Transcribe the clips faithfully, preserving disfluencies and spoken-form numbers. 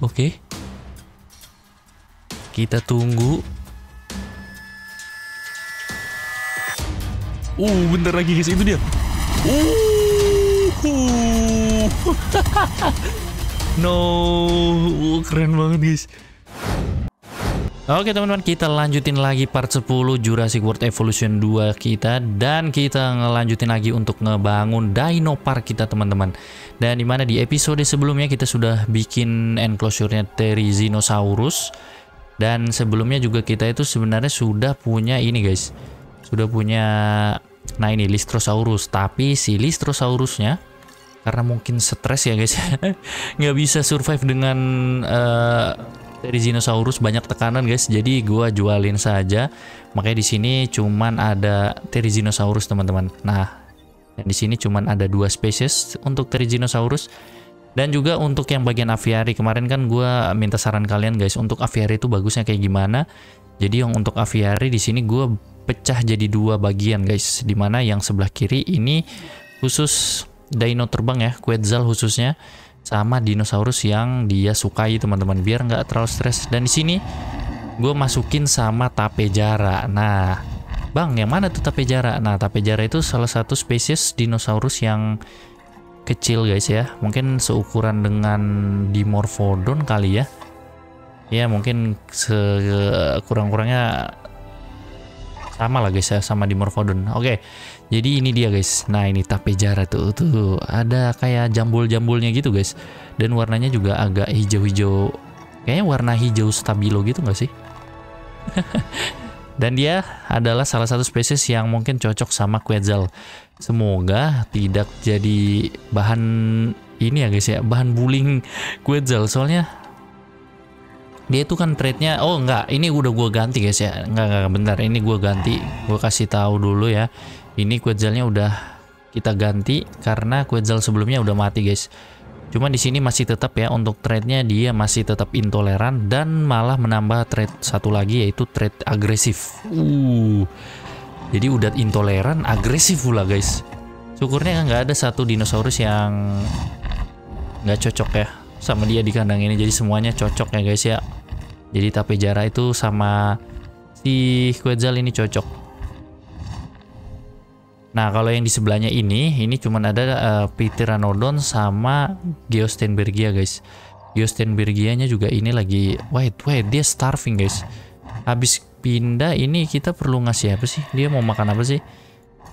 Oke. Kita tunggu. Uh, bentar lagi guys, itu dia. Uh. No, uh, keren banget guys. Oke teman-teman, kita lanjutin lagi part sepuluh Jurassic World Evolution dua kita, dan kita ngelanjutin lagi untuk ngebangun Dino Park kita teman-teman. Dan dimana di episode sebelumnya kita sudah bikin enclosure-nya Therizinosaurus, dan sebelumnya juga kita itu sebenarnya sudah punya ini guys, sudah punya, nah ini Lystrosaurus, tapi si Lystrosaurusnya karena mungkin stres ya guys, nggak bisa survive dengan uh, Therizinosaurus, banyak tekanan guys, jadi gua jualin saja. Makanya di sini cuman ada Therizinosaurus teman-teman. Nah, di sini cuman ada dua spesies untuk Therizinosaurus, dan juga untuk yang bagian aviary kemarin kan gua minta saran kalian guys untuk aviary itu bagusnya kayak gimana. Jadi yang untuk aviary di sini gua pecah jadi dua bagian guys, dimana yang sebelah kiri ini khusus dino terbang ya, Quetzal khususnya, sama dinosaurus yang dia sukai teman-teman, biar nggak terlalu stres. Dan di sini gue masukin sama Tapejara. Nah bang, yang mana tuh Tapejara? Nah Tapejara itu salah satu spesies dinosaurus yang kecil guys ya, mungkin seukuran dengan Dimorphodon kali ya, ya mungkin kurang-kurangnya sama lah guys ya, sama Dimorphodon. Oke, jadi ini dia guys. Nah ini Tapejara tuh, tuh ada kayak jambul-jambulnya gitu guys. Dan warnanya juga agak hijau-hijau. Kayaknya warna hijau stabilo gitu nggak sih? Dan dia adalah salah satu spesies yang mungkin cocok sama Quetzal. Semoga tidak jadi bahan ini ya guys ya, bahan bullying Quetzal. Soalnya dia itu kan trade-nya, oh enggak, ini udah gue ganti guys ya, enggak, enggak, bentar, ini gue ganti, gue kasih tahu dulu ya, ini Quetzalnya udah kita ganti, karena Quetzal sebelumnya udah mati guys, cuman di sini masih tetap ya, untuk trade-nya dia masih tetap intoleran, dan malah menambah trade satu lagi, yaitu trade agresif, uh, jadi udah intoleran, agresif pula guys, syukurnya nggak ada satu dinosaurus yang nggak cocok ya, sama dia di kandang ini, jadi semuanya cocok ya guys ya. Jadi Tapejara itu sama si Quetzal ini cocok. Nah kalau yang di sebelahnya ini, ini cuman ada uh, Pteranodon sama Geosternbergia guys. Geosternbergianya juga ini lagi, wait wait dia starving guys. Habis pindah ini kita perlu ngasih apa sih? Dia mau makan apa sih?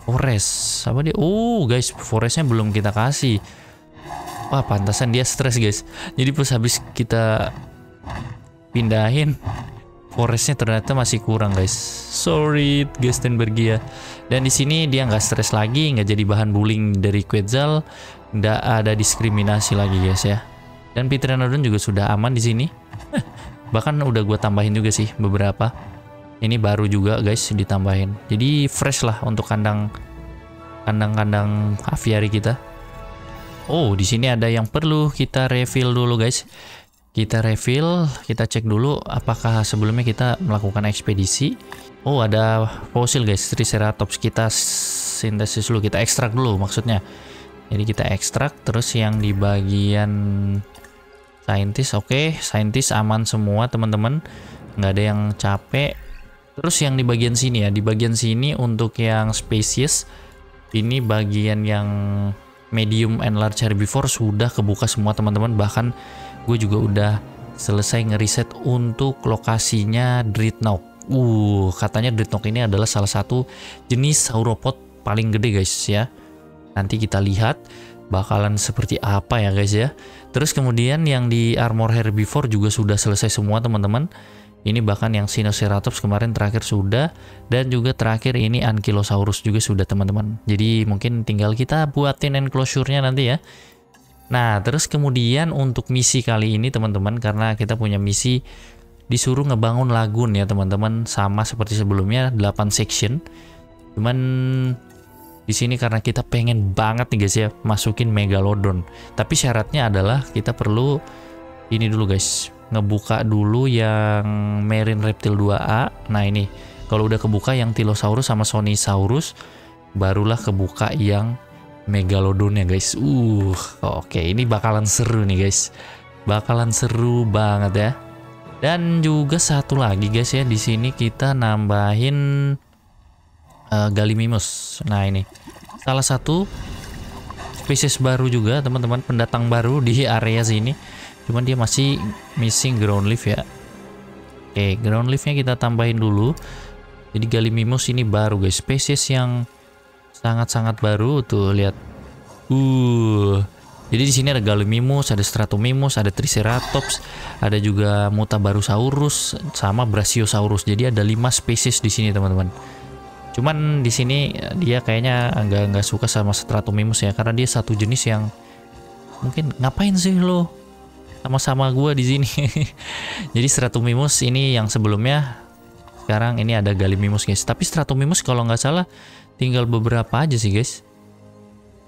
Forest, apa dia? Oh guys, forestnya belum kita kasih. Wah pantasan dia stres guys. Jadi pas habis kita pindahin, forestnya ternyata masih kurang guys. Sorry Geosternbergia. Dan di sini dia nggak stres lagi, nggak jadi bahan bullying dari Quetzal, nggak ada diskriminasi lagi guys ya. Dan Pteranodon juga sudah aman di sini. Bahkan udah gue tambahin juga sih beberapa. Ini baru juga guys ditambahin. Jadi fresh lah untuk kandang kandang-kandang aviary kita. Oh di sini ada yang perlu kita refill dulu guys. Kita refill, kita cek dulu apakah sebelumnya kita melakukan ekspedisi. Oh ada fosil guys, Triceratops, kita sintesis dulu, kita ekstrak dulu maksudnya. Jadi kita ekstrak, terus yang di bagian scientist, oke, okay. Scientist aman semua teman-teman, nggak ada yang capek. Terus yang di bagian sini ya, di bagian sini untuk yang spesies, ini bagian yang medium and large herbivore sudah kebuka semua teman-teman, bahkan gue juga udah selesai ngeriset untuk lokasinya Dreadnought. Uh, katanya Dreadnought ini adalah salah satu jenis sauropod paling gede guys ya. Nanti kita lihat bakalan seperti apa ya guys ya. Terus kemudian yang di armor herbivore juga sudah selesai semua teman-teman. Ini bahkan yang Sinoceratops kemarin terakhir sudah, dan juga terakhir ini Ankylosaurus juga sudah teman-teman. Jadi mungkin tinggal kita buatin enclosure-nya nanti ya. Nah, terus kemudian untuk misi kali ini teman-teman, karena kita punya misi disuruh ngebangun lagun ya teman-teman, sama seperti sebelumnya delapan section. Cuman di sini karena kita pengen banget nih guys ya masukin Megalodon. Tapi syaratnya adalah kita perlu ini dulu guys, ngebuka dulu yang Marine Reptile dua A. Nah ini kalau udah kebuka yang Tylosaurus sama Shonisaurus, barulah kebuka yang Megalodon ya guys. Uh, oke, ini bakalan seru nih guys. Bakalan seru banget ya. Dan juga satu lagi guys ya, di sini kita nambahin uh, Gallimimus. Nah ini salah satu spesies baru juga teman-teman, pendatang baru di area sini. Cuman dia masih missing ground leaf ya. Oke, ground leafnya kita tambahin dulu. Jadi Gallimimus ini baru guys, spesies yang sangat-sangat baru tuh, lihat. Uh. Jadi di sini ada Gallimimus, ada Stratumimus, ada Triceratops, ada juga Muttaburrasaurus sama Brachiosaurus. Jadi ada lima spesies di sini, teman-teman. Cuman di sini dia kayaknya nggak nggak suka sama Stratumimus ya, karena dia satu jenis yang mungkin ngapain sih lo sama-sama gua di sini. Jadi Stratumimus ini yang sebelumnya, sekarang ini ada Gallimimus, guys. Tapi Stratumimus kalau nggak salah tinggal beberapa aja sih, guys.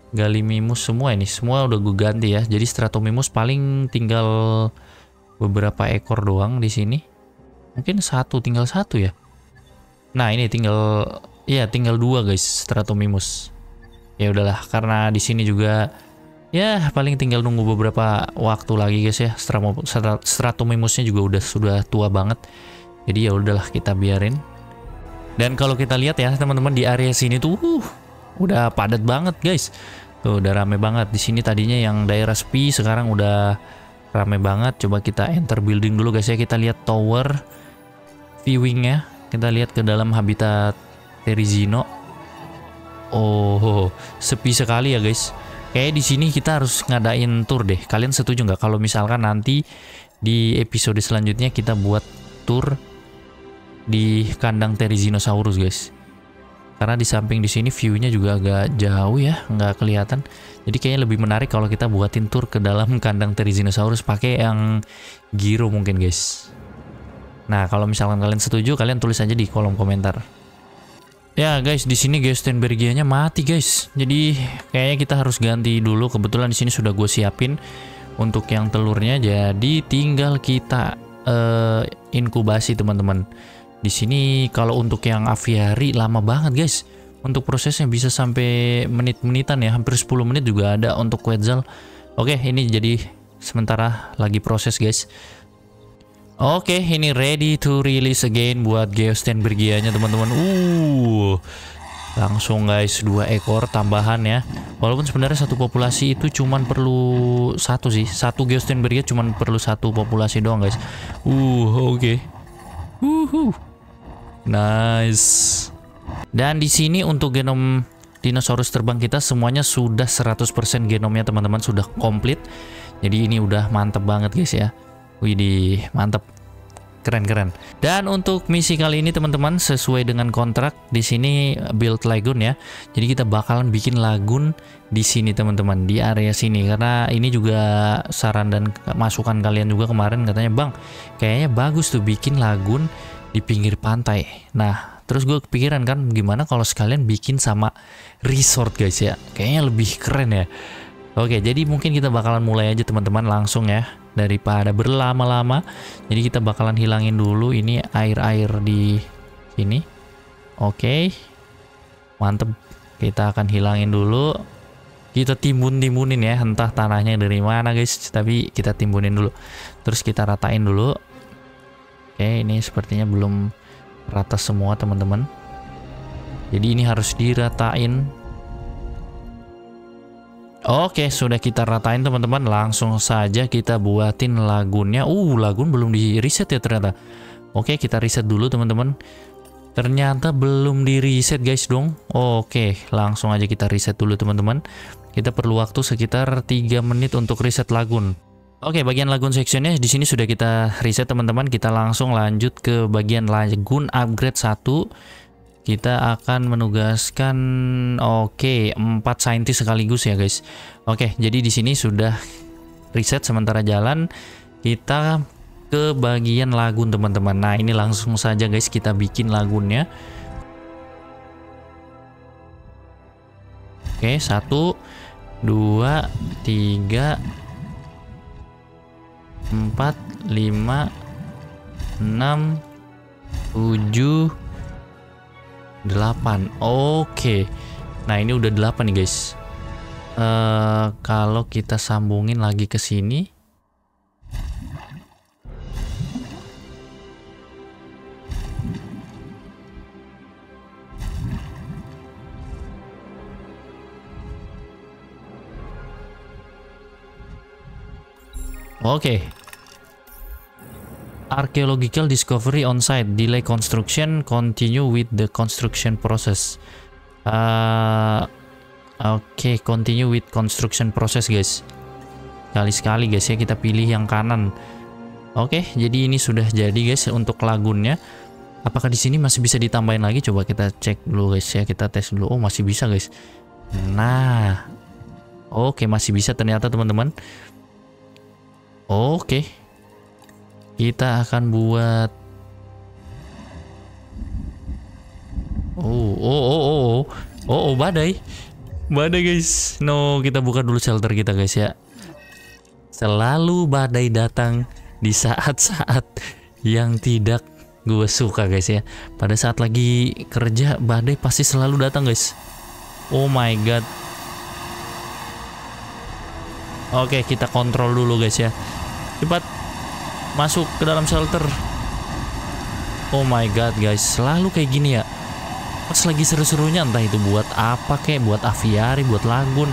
Gallimimus semua ini, semua udah gue ganti ya. Jadi Stratumimus paling tinggal beberapa ekor doang di sini. Mungkin satu, tinggal satu ya. Nah ini tinggal, ya tinggal dua guys, Stratumimus. Ya udahlah, karena di sini juga, ya paling tinggal nunggu beberapa waktu lagi guys ya. Stratumimusnya juga udah sudah tua banget. Jadi ya udahlah kita biarin. Dan kalau kita lihat ya teman-teman di area sini tuh. Uh, Udah padat banget guys. Tuh udah rame banget. Di sini tadinya yang daerah sepi, sekarang udah rame banget. Coba kita enter building dulu guys ya. Kita lihat tower viewingnya. Kita lihat ke dalam habitat Therizino. Oh, sepi sekali ya guys. Kayaknya di sini kita harus ngadain tour deh. Kalian setuju nggak kalau misalkan nanti di episode selanjutnya kita buat tour di kandang Therizinosaurus guys? Karena di samping di sini view-nya juga agak jauh ya, nggak kelihatan. Jadi kayaknya lebih menarik kalau kita buatin tour ke dalam kandang Therizinosaurus pakai yang giro mungkin guys. Nah kalau misalkan kalian setuju, kalian tulis aja di kolom komentar. Ya guys, di sini Geosternbergia-nya mati guys. Jadi kayaknya kita harus ganti dulu. Kebetulan di sini sudah gue siapin untuk yang telurnya. Jadi tinggal kita uh, inkubasi teman-teman. Di sini kalau untuk yang aviari lama banget guys. Untuk prosesnya bisa sampai menit-menitan ya, hampir sepuluh menit juga ada untuk Quetzal. Oke, ini jadi sementara lagi proses guys. Oke, ini ready to release again buat Geosternbergia-nya teman-teman. Uh. Langsung guys, dua ekor tambahan ya. Walaupun sebenarnya satu populasi itu cuman perlu satu sih. Satu Geosternbergia cuman perlu satu populasi doang guys. Uh, oke. Okay. Uhuh. Nice. Dan di sini untuk genom dinosaurus terbang kita semuanya sudah seratus persen genomnya teman-teman, sudah komplit. Jadi ini udah mantep banget guys ya. Widih, mantep. Keren-keren. Dan untuk misi kali ini teman-teman, sesuai dengan kontrak di sini build lagoon ya. Jadi kita bakalan bikin lagoon di sini teman-teman, di area sini, karena ini juga saran dan masukan kalian juga kemarin, katanya bang kayaknya bagus tuh bikin lagoon di pinggir pantai. Nah terus gue kepikiran kan, gimana kalau sekalian bikin sama resort guys ya, kayaknya lebih keren ya. Oke, jadi mungkin kita bakalan mulai aja teman-teman langsung ya, daripada berlama-lama. Jadi kita bakalan hilangin dulu ini air-air di sini. Oke, mantep. Kita akan hilangin dulu. Kita timbun-timbunin ya, entah tanahnya dari mana guys, tapi kita timbunin dulu. Terus kita ratain dulu. Oke, ini sepertinya belum rata semua teman-teman. Jadi ini harus diratain. Oke, sudah kita ratain teman-teman. Langsung saja kita buatin lagunnya. Uh, lagun belum di reset ya ternyata. Oke, kita reset dulu teman-teman. Ternyata belum di reset guys dong. Oke, langsung aja kita reset dulu teman-teman. Kita perlu waktu sekitar tiga menit untuk reset lagun. Oke, bagian lagun sectionnya di sini sudah kita reset teman-teman. Kita langsung lanjut ke bagian lagun upgrade satu. Kita akan menugaskan, oke, empat saintis sekaligus ya guys. Oke, jadi di sini sudah riset sementara jalan. Kita ke bagian lagun teman-teman. Nah ini langsung saja guys kita bikin lagunnya. Oke, satu, dua, tiga, empat, lima, enam, tujuh, delapan. Oke. Nah, ini udah delapan nih, guys. Uh, kalau kita sambungin lagi ke sini. Oke. Okay. Archaeological discovery on site. Delay construction. Continue with the construction process. Uh, Oke, okay. Continue with construction process, guys. Kali-kali, guys, ya kita pilih yang kanan. Oke, okay, jadi ini sudah jadi, guys, untuk lagunnya. Apakah di sini masih bisa ditambahin lagi? Coba kita cek dulu, guys, ya. Kita tes dulu. Oh, masih bisa, guys. Nah. Oke, okay, masih bisa ternyata, teman-teman. Oke. Okay. Kita akan buat Oh, oh, oh, oh. Oh, oh, oh badai. Badai, guys. No, kita buka dulu shelter kita, guys, ya. Selalu badai datang di saat-saat yang tidak gue suka, guys, ya. Pada saat lagi kerja, badai pasti selalu datang, guys. Oh my god. Oke, kita kontrol dulu, guys, ya. Cepat masuk ke dalam shelter. Oh my god, guys, selalu kayak gini, ya. Pas lagi seru-serunya, entah itu buat apa, kayak buat aviari, buat lagun,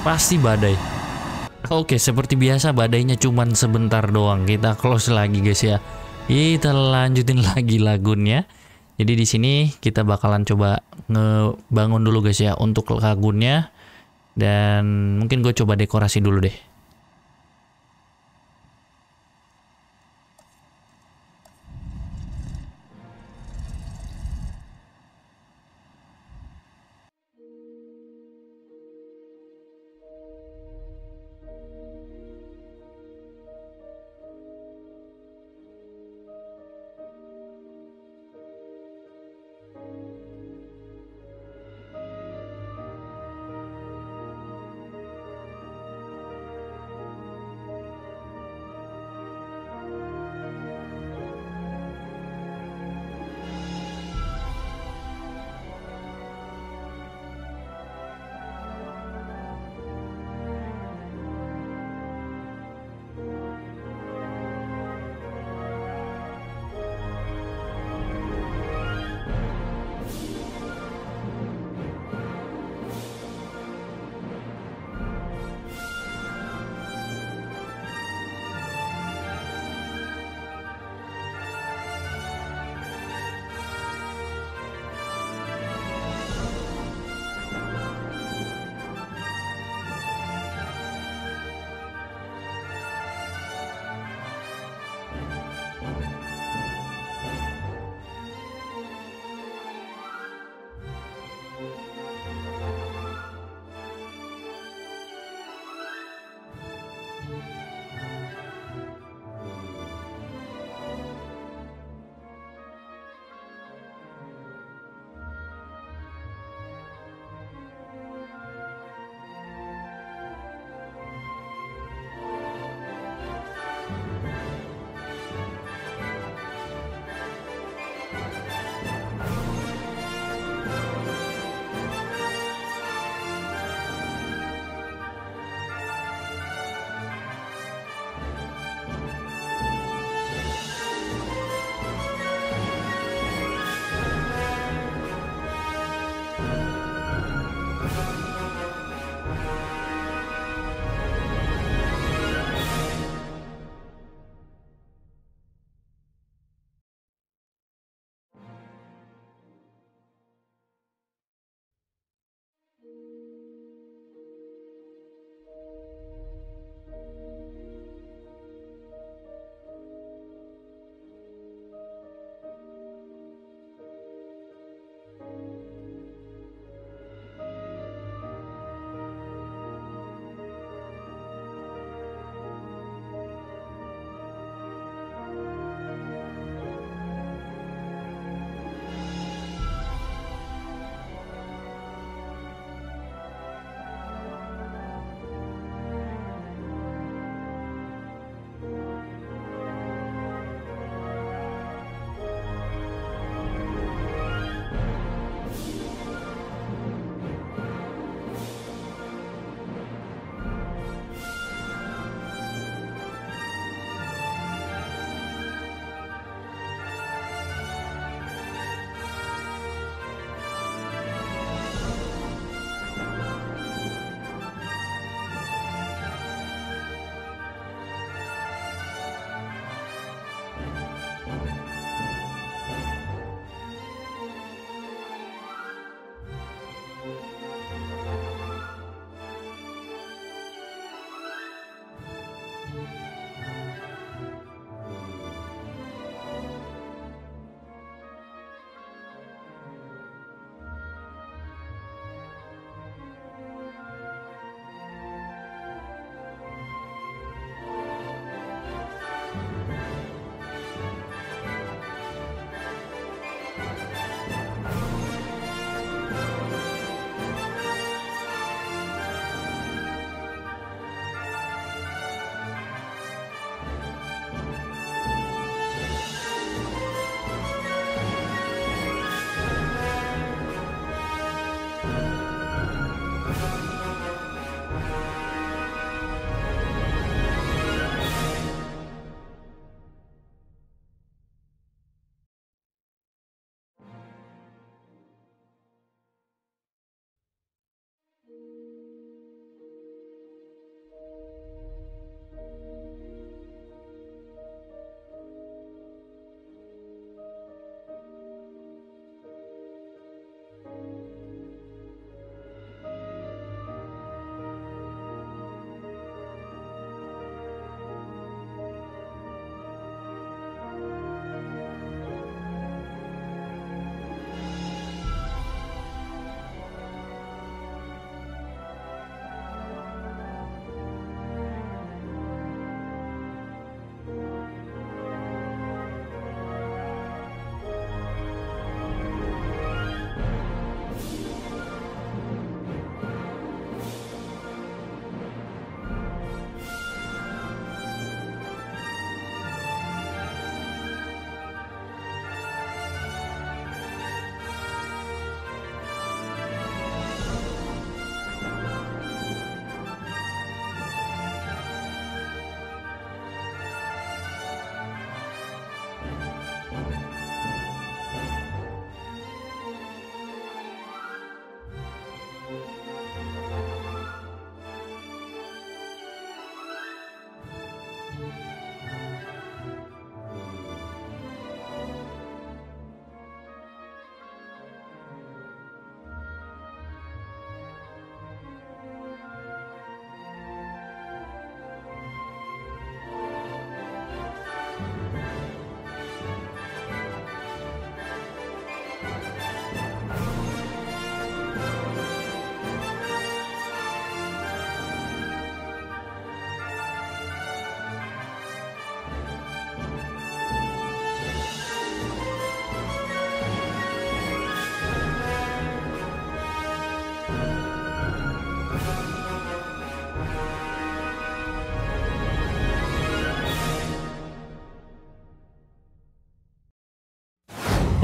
pasti badai. Oke, seperti biasa badainya cuman sebentar doang. Kita close lagi, guys, ya. Kita lanjutin lagi lagunnya. Jadi di sini kita bakalan coba ngebangun dulu, guys, ya, untuk lagunnya. Dan mungkin gue coba dekorasi dulu deh.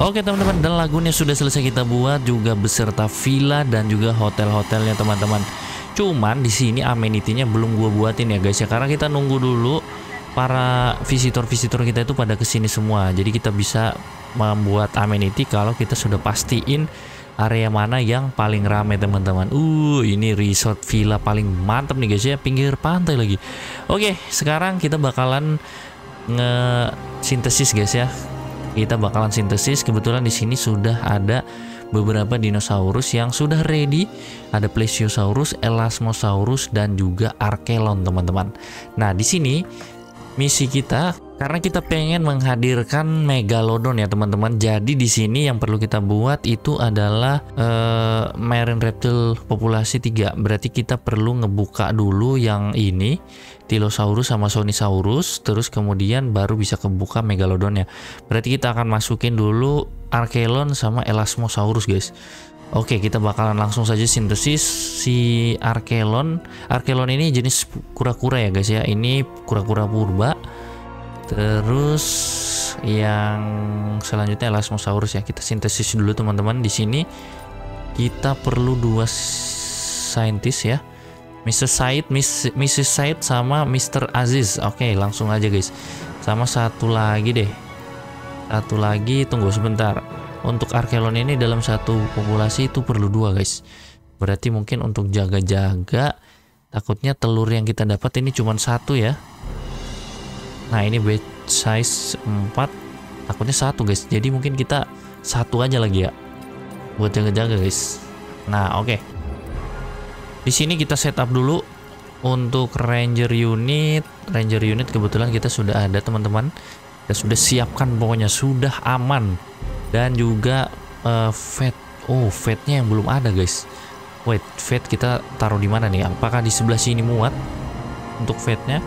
Oke teman-teman, dan lagunya sudah selesai kita buat juga beserta villa dan juga hotel-hotelnya teman-teman. Cuman di sini amenitinya belum gue buatin ya guys ya, karena kita nunggu dulu para visitor-visitor kita itu pada kesini semua. Jadi kita bisa membuat ameniti kalau kita sudah pastiin area mana yang paling ramai teman-teman. Uh, ini resort villa paling mantap nih guys ya, pinggir pantai lagi. Oke, sekarang kita bakalan nge-sintesis guys ya. Kita bakalan sintesis. Kebetulan di sini sudah ada beberapa dinosaurus yang sudah ready. Ada Plesiosaurus, Elasmosaurus, dan juga Archelon teman-teman. Nah di sini misi kita, karena kita pengen menghadirkan Megalodon ya teman-teman. Jadi di sini yang perlu kita buat itu adalah uh, marine reptil populasi tiga. Berarti kita perlu ngebuka dulu yang ini, Tylosaurus sama Shonisaurus, terus kemudian baru bisa kebuka Megalodonnya. Berarti kita akan masukin dulu Archelon sama Elasmosaurus guys. Oke, kita bakalan langsung saja sintesis si Archelon. Archelon ini jenis kura-kura ya guys ya, ini kura-kura purba. Terus yang selanjutnya Elasmosaurus ya, kita sintesis dulu teman-teman. Di sini kita perlu dua saintis ya, Mister Said, Miss, Missus Said sama Mister Aziz. Oke, langsung aja guys. Sama satu lagi deh. Satu lagi, tunggu sebentar. Untuk Archelon ini dalam satu populasi itu perlu dua guys. Berarti mungkin untuk jaga-jaga, takutnya telur yang kita dapat ini cuma satu ya. Nah, ini bed size empat. akunnya satu guys, jadi mungkin kita satu aja lagi ya buat jaga-jaga guys. Nah oke, okay. Di sini kita setup dulu untuk ranger unit. Ranger unit kebetulan kita sudah ada teman-teman, kita sudah siapkan, pokoknya sudah aman. Dan juga uh, vet, oh vetnya yang belum ada guys. Wait, vet kita taruh di mana nih? Apakah di sebelah sini muat untuk vetnya?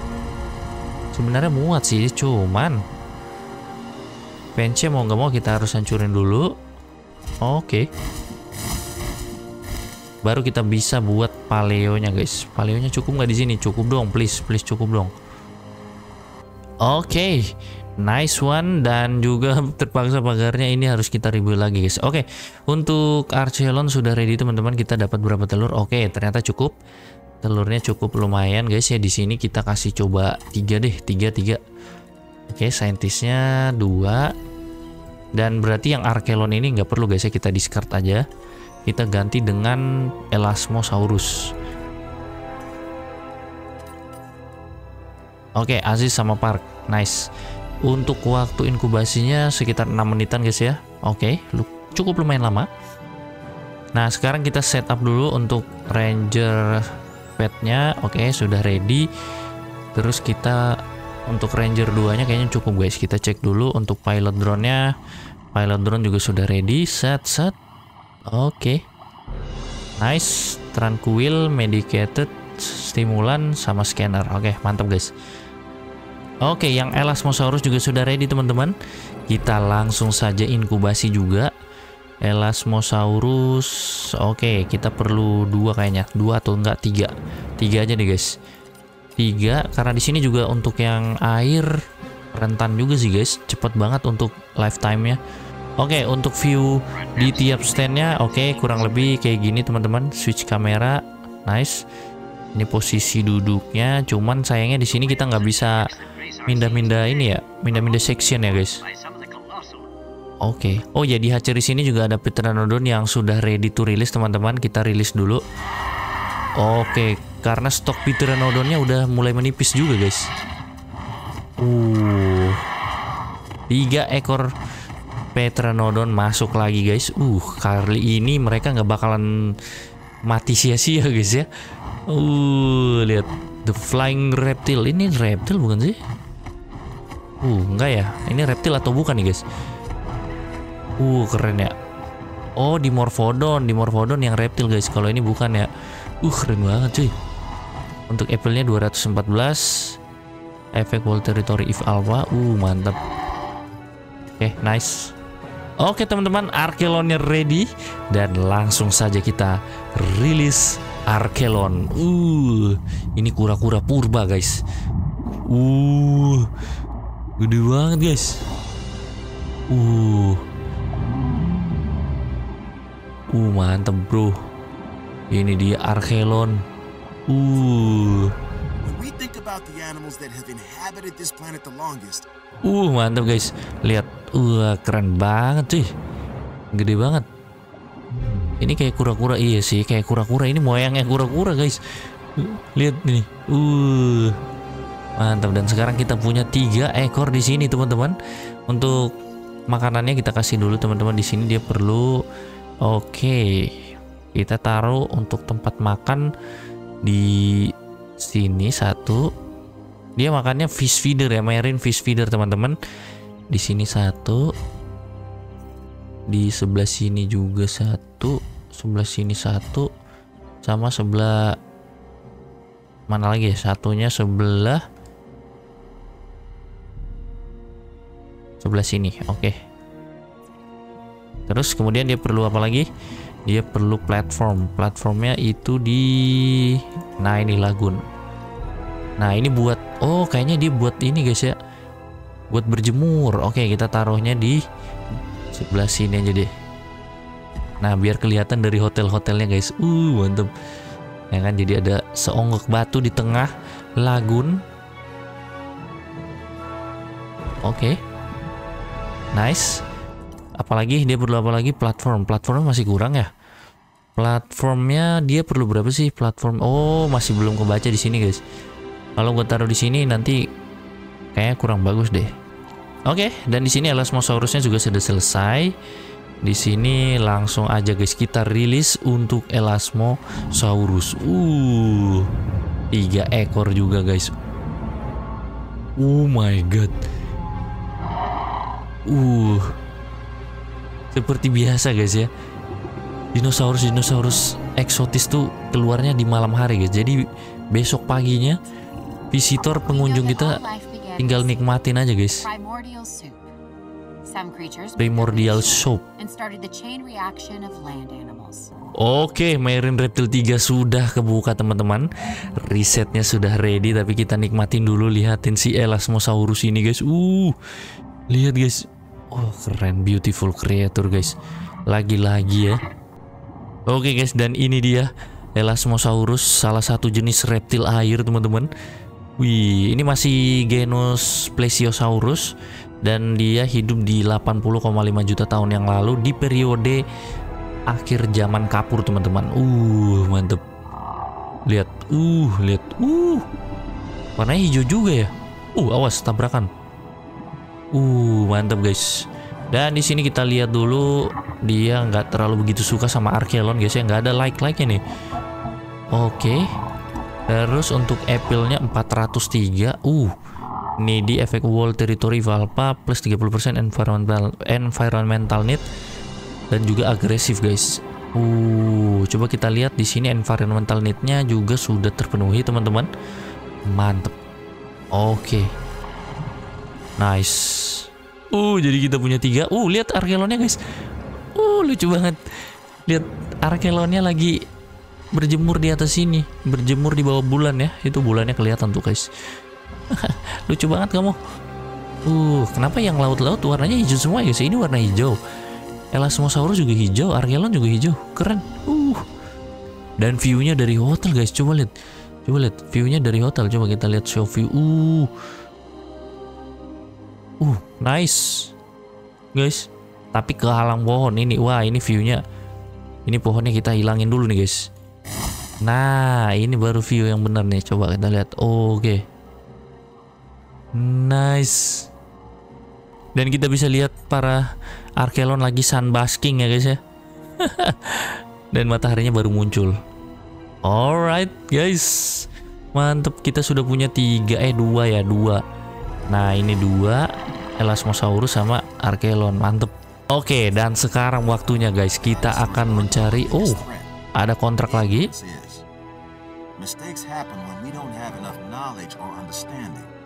Sebenarnya muat sih, cuman benchnya mau nggak mau kita harus hancurin dulu. Oke, okay. Baru kita bisa buat paleonya guys. Paleonya cukup nggak di sini? Cukup dong, please, please cukup dong. Oke, okay. Nice one. Dan juga terpaksa pagarnya ini harus kita review lagi guys. Oke, okay. Untuk Archelon sudah ready teman-teman. Kita dapat berapa telur? Oke, okay, ternyata cukup. Telurnya cukup lumayan guys ya. Di sini kita kasih coba tiga deh, tiga tiga. Oke, okay, saintisnya dua. Dan berarti yang Archelon ini nggak perlu guys ya, kita discard aja. Kita ganti dengan Elasmosaurus. Oke, okay, Aziz sama Park. Nice. Untuk waktu inkubasinya sekitar enam menitan guys ya. Oke, okay, cukup lumayan lama. Nah sekarang kita setup dulu untuk ranger petnya. Oke, okay, sudah ready. Terus kita untuk ranger duanya kayaknya cukup guys. Kita cek dulu untuk pilot drone-nya. Pilot drone juga sudah ready. Set set. Oke, okay. Nice. Tranquil, medicated, stimulan, sama scanner. Oke, okay, mantap guys. Oke, yang Elasmosaurus juga sudah ready teman-teman. Kita langsung saja inkubasi juga Elasmosaurus. Oke, kita perlu dua kayaknya, dua atau enggak tiga, tiga aja deh guys. Tiga, karena di sini juga untuk yang air rentan juga sih guys, cepet banget untuk lifetime-nya. Oke, untuk view di tiap stand-nya, oke kurang lebih kayak gini teman-teman. Switch kamera, nice. Ini posisi duduknya, cuman sayangnya di sini kita nggak bisa mindah-mindah ini ya, mindah-mindah section ya guys. Oke, okay. Oh ya, di hatchery sini juga ada Pteranodon yang sudah ready to release teman-teman. Kita rilis dulu. Oke, okay. Karena stok Pteranodonnya udah mulai menipis juga guys. Uh, tiga ekor Pteranodon masuk lagi guys. Uh, kali ini mereka nggak bakalan mati sia-sia guys ya. Uh, lihat the flying reptile. Ini reptil bukan sih? Uh, enggak ya. Ini reptil atau bukan nih guys? Uh, keren ya. Oh, Dimorphodon, Dimorphodon yang reptil guys. Kalau ini bukan ya. Uh, keren banget cuy. Untuk apple-nya dua ratus empat belas. Efek world territory if alpha. Uh, mantap. Oke, okay, nice. Oke, okay, teman-teman, Archelonnya ready dan langsung saja kita rilis Archelon. Uh, ini kura-kura purba guys. Uh, gede banget guys. Uh. Uh, mantep bro. Ini dia Archelon. Uh. Uh, mantap guys. Lihat, uh, keren banget sih. Gede banget. Ini kayak kura-kura, iya sih, kayak kura-kura. Ini moyangnya kura-kura guys. Lihat ini. Uh. Mantap. Dan sekarang kita punya tiga ekor di sini teman-teman. Untuk makanannya kita kasih dulu teman-teman. Di sini dia perlu. Oke, kita taruh untuk tempat makan di sini satu. Dia makannya fish feeder ya, marine fish feeder teman-teman. Di sini satu, di sebelah sini juga satu, sebelah sini satu, sama sebelah mana lagi? Satunya sebelah sebelah sini. Oke. Terus kemudian dia perlu apa lagi? Dia perlu platform. Platformnya itu di, nah ini lagun. Nah ini buat, oh kayaknya dia buat ini guys ya, buat berjemur. Oke, kita taruhnya di sebelah sini aja deh. Nah biar kelihatan dari hotel-hotelnya guys. Uh, mantep. Ya kan, jadi ada seonggok batu di tengah lagun. Oke, nice. Apalagi dia perlu apa lagi? Platform, platformnya masih kurang ya. Platformnya dia perlu berapa sih? Platform, oh masih belum kebaca di sini guys. Kalau gue taruh di sini nanti kayaknya kurang bagus deh. Oke, dan di sini Elasmosaurusnya juga sudah selesai. Di sini langsung aja guys kita rilis untuk Elasmosaurus. Uh, tiga ekor juga guys. Oh my god. Uh, seperti biasa guys ya. Dinosaurus-dinosaurus eksotis tuh keluarnya di malam hari guys. Jadi besok paginya visitor pengunjung kita tinggal nikmatin aja guys. Primordial Soup. Oke, Marine Reptile tiga sudah kebuka teman-teman. Risetnya sudah ready, tapi kita nikmatin dulu. Lihatin si Elasmosaurus ini guys. Uh, lihat guys. Oh keren, beautiful creature guys. Lagi-lagi ya. Oke guys, dan ini dia Elasmosaurus, salah satu jenis reptil air teman-teman. Wih, ini masih genus Plesiosaurus dan dia hidup di delapan puluh koma lima juta tahun yang lalu di periode akhir zaman kapur teman-teman. Uh, mantep. Lihat, uh, lihat, uh, warnanya hijau juga ya. Uh, awas tabrakan. Uh, mantep guys. Dan di sini kita lihat dulu, dia nggak terlalu begitu suka sama Archelon guys ya, nggak ada like-like-nya nih. Oke. Okay. Terus untuk apple-nya empat ratus tiga. Uh, ini di efek wall territory Valpa plus tiga puluh persen environmental environmental need dan juga agresif guys. Uh, coba kita lihat di sini environmental need-nya juga sudah terpenuhi teman-teman. Mantep. Oke. Okay. Nice. Uh, jadi kita punya tiga. Uh, lihat Archelon-nya guys. Uh, lucu banget. Lihat Archelon-nya lagi berjemur di atas sini, berjemur di bawah bulan ya, itu bulannya kelihatan tuh guys. Lucu banget kamu. Uh, kenapa yang laut-laut warnanya hijau semua guys? Ini warna hijau. Elasmosaurus juga hijau, Archelon juga hijau, keren. Uh, dan view-nya dari hotel guys, coba lihat, coba lihat view-nya dari hotel, coba kita lihat show view. Uh, uh, nice, guys. Tapi kehalang pohon ini, wah ini view-nya, ini pohonnya kita hilangin dulu nih guys. Nah, ini baru view yang benar nih. Coba kita lihat. Oh, oke. Okay. Nice. Dan kita bisa lihat para Archelon lagi sunbasking ya guys ya. Dan mataharinya baru muncul. Alright guys. Mantap, kita sudah punya tiga eh dua ya, dua. Nah, ini dua Elasmosaurus sama Archelon. Mantap. Oke, okay, dan sekarang waktunya guys kita akan mencari. Oh, ada kontrak lagi. Oke. Okay.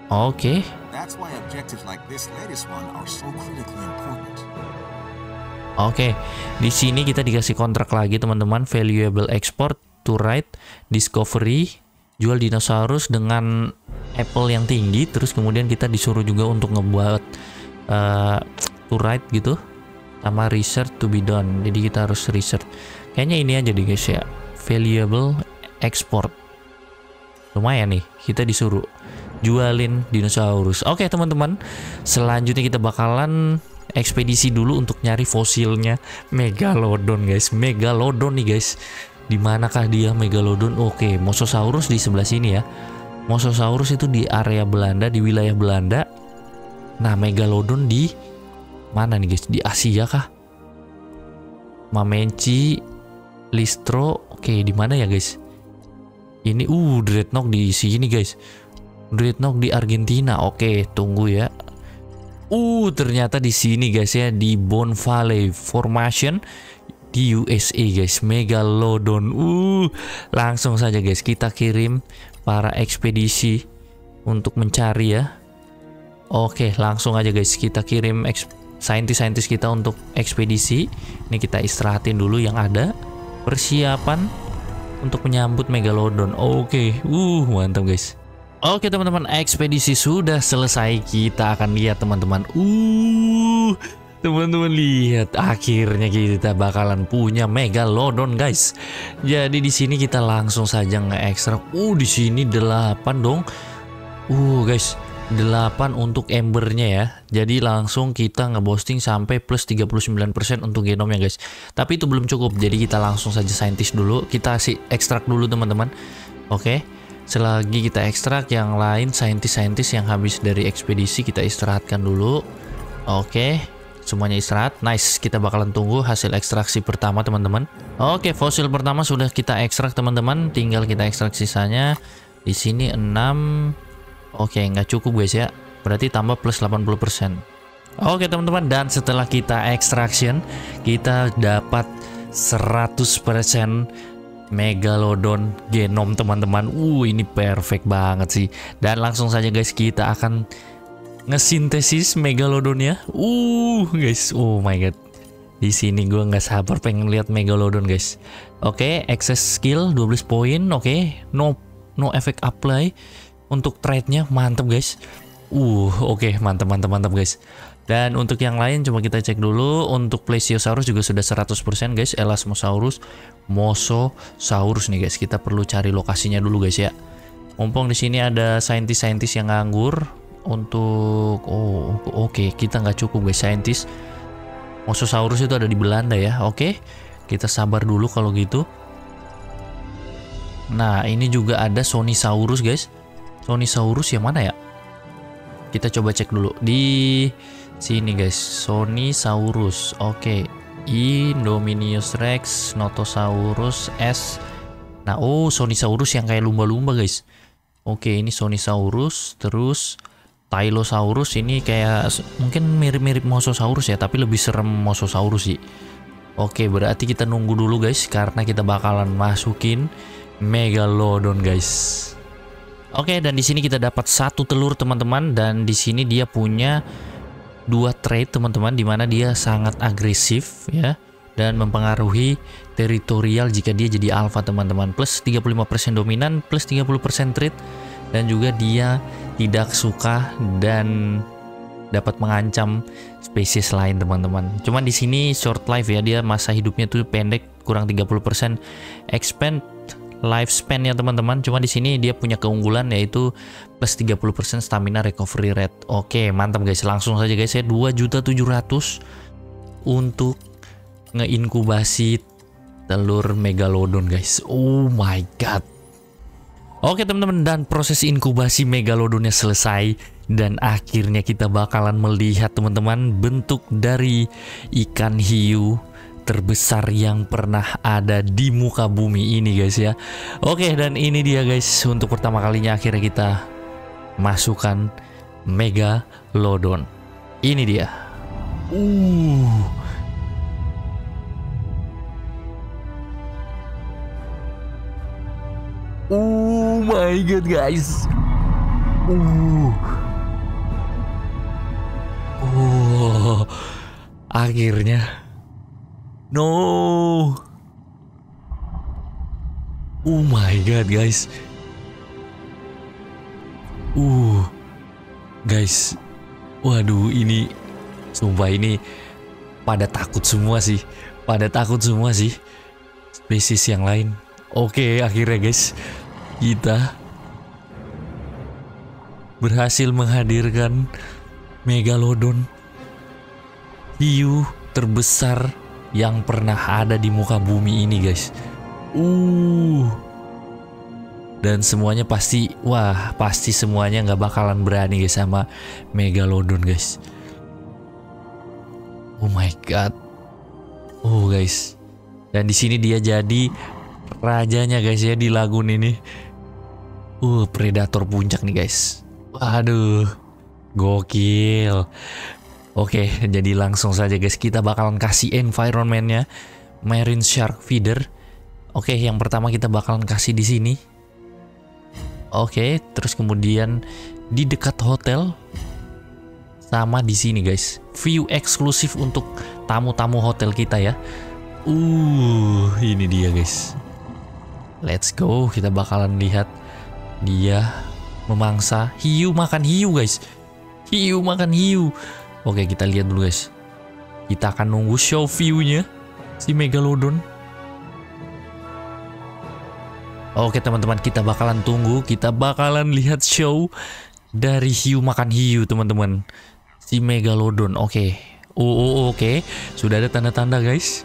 Oke, okay. Di sini kita dikasih kontrak lagi teman-teman. Valuable export to right discovery, jual dinosaurus dengan apple yang tinggi. Terus kemudian kita disuruh juga untuk ngebuat uh, to right gitu, sama research to be done. Jadi kita harus research. Kayaknya ini aja deh guys ya, valuable export. Lumayan nih, kita disuruh jualin dinosaurus. Oke teman-teman, selanjutnya kita bakalan ekspedisi dulu untuk nyari fosilnya Megalodon guys. Megalodon nih guys, dimanakah dia Megalodon? Oke, Mosasaurus di sebelah sini ya. Mosasaurus itu di area Belanda, di wilayah Belanda. Nah Megalodon di mana nih guys? Di Asia kah? Mamenci, Lystro, oke okay, di mana ya guys? Ini uh Dreadnought di sini guys. Dreadnought di Argentina. Oke, okay, tunggu ya. Uh ternyata di sini guys ya, di Bone Valley Formation di U S A guys, Megalodon. Uh langsung saja guys kita kirim para ekspedisi untuk mencari ya. Oke, okay, langsung aja guys kita kirim ekspedisi saintis-saintis kita untuk ekspedisi. Ini kita istirahatin dulu yang ada. Persiapan untuk menyambut Megalodon. Oke, okay. uh mantap guys. Oke okay, teman-teman, ekspedisi sudah selesai. Kita akan lihat teman-teman. Uh teman-teman lihat, akhirnya kita bakalan punya Megalodon guys. Jadi di sini kita langsung saja nge-ekstrak. Uh di sini delapan dong. Uh guys. delapan untuk embernya ya. Jadi langsung kita nge-boosting sampai plus tiga puluh sembilan persen untuk genomnya guys. Tapi itu belum cukup. Jadi kita langsung saja saintis dulu. Kita kasih ekstrak dulu teman-teman. Oke. Selagi kita ekstrak yang lain, saintis-saintis yang habis dari ekspedisi kita istirahatkan dulu. Oke, semuanya istirahat. Nice, kita bakalan tunggu hasil ekstraksi pertama teman-teman. Oke, fosil pertama sudah kita ekstrak teman-teman. Tinggal kita ekstrak sisanya. Di sini enam. Oke, nggak cukup guys ya. Berarti tambah plus delapan puluh persen. Oke teman-teman, dan setelah kita ekstraction, kita dapat seratus persen Megalodon genom teman-teman. Uh ini perfect banget sih. Dan langsung saja guys, kita akan ngesintesis megalodonnya. Uh guys, oh my god. Di sini gue nggak sabar pengen lihat megalodon guys. Oke, okay, excess skill dua belas poin. Oke, okay. no no effect apply untuk trade-nya, mantep guys. Uh oke, okay. mantep mantep mantep guys. Dan untuk yang lain coba kita cek dulu. Untuk Plesiosaurus juga sudah seratus persen guys. Elasmosaurus, Mosasaurus nih guys. Kita perlu cari lokasinya dulu guys ya. Mumpung di sini ada saintis-saintis yang nganggur. Untuk oh oke, okay. kita nggak cukup guys saintis. Mosasaurus itu ada di Belanda ya. Oke, okay. kita sabar dulu kalau gitu. Nah, ini juga ada Shonisaurus guys. Shonisaurus yang mana ya? Kita coba cek dulu di sini guys, Shonisaurus. Oke, okay. Indominus Rex, Nodosaurus S. Nah, oh Shonisaurus yang kayak lumba-lumba guys. Oke, okay, ini Shonisaurus. Terus Tylosaurus ini kayak mungkin mirip-mirip Mosasaurus ya, tapi lebih serem Mosasaurus sih. Oke, okay, berarti kita nunggu dulu guys, karena kita bakalan masukin Megalodon guys. Oke, okay, dan di sini kita dapat satu telur teman-teman, dan di sini dia punya dua trait teman-teman, dimana dia sangat agresif ya dan mempengaruhi teritorial jika dia jadi alpha teman-teman, plus tiga puluh lima persen dominan, plus tiga puluh persen trait, dan juga dia tidak suka dan dapat mengancam spesies lain teman-teman. Cuman di sini short life ya, dia masa hidupnya tuh pendek, kurang tiga puluh persen expand lifespan ya teman-teman. Cuma di sini dia punya keunggulan yaitu plus tiga puluh persen stamina recovery rate. Oke, mantap guys. Langsung saja guys ya, dua juta tujuh ratus untuk ngeinkubasi telur megalodon guys. Oh my god. Oke teman-teman, dan proses inkubasi megalodonnya selesai, dan akhirnya kita bakalan melihat teman-teman bentuk dari ikan hiu terbesar yang pernah ada di muka bumi ini guys ya. Oke, dan ini dia guys, untuk pertama kalinya akhirnya kita masukkan Megalodon. Ini dia. Uh. Oh my god guys. Uh. Oh. Akhirnya. No. Oh my god guys. Uh. Guys. Waduh, ini sumpah ini pada takut semua sih. Pada takut semua sih. Spesies yang lain. Oke, akhirnya guys, kita berhasil menghadirkan Megalodon hiu terbesar yang pernah ada di muka bumi ini guys. Uh. Dan semuanya pasti, wah pasti semuanya nggak bakalan berani guys sama Megalodon guys. Oh my god. Oh guys. Dan di sini dia jadi rajanya guys ya di lagun ini. Uh predator puncak nih guys. Waduh. Gokil. Oke, jadi langsung saja guys, kita bakalan kasih environmentnya marine shark feeder. Oke, yang pertama kita bakalan kasih di sini. Oke, terus kemudian di dekat hotel sama di sini guys. View eksklusif untuk tamu-tamu hotel kita ya. Uh, ini dia guys. Let's go, kita bakalan lihat dia memangsa hiu makan hiu guys. Hiu makan hiu. Oke, kita lihat dulu guys. Kita akan nunggu show view-nya si Megalodon. Oke teman-teman, kita bakalan tunggu. Kita bakalan lihat show dari hiu makan hiu teman-teman, si Megalodon. Oke. Oh, oh, oh oke. Okay. Sudah ada tanda-tanda guys.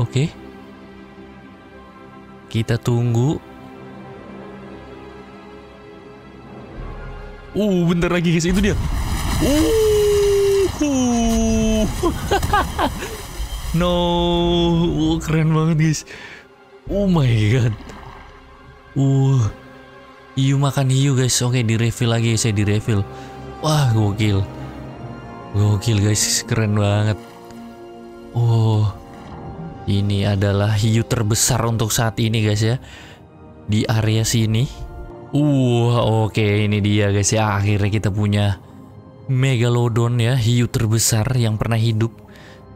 Oke. Kita tunggu. Uh, bentar lagi guys, itu dia. Uh, no, uh, keren banget guys. Oh my god. Uh, hiu makan hiu guys. Oke, di reveal lagi, saya di reveal. Wah, gokil. Gokil guys, keren banget. Oh, ini adalah hiu terbesar untuk saat ini guys ya, di area sini. Uh, oke, ini dia guys ya. Akhirnya kita punya Megalodon ya, hiu terbesar yang pernah hidup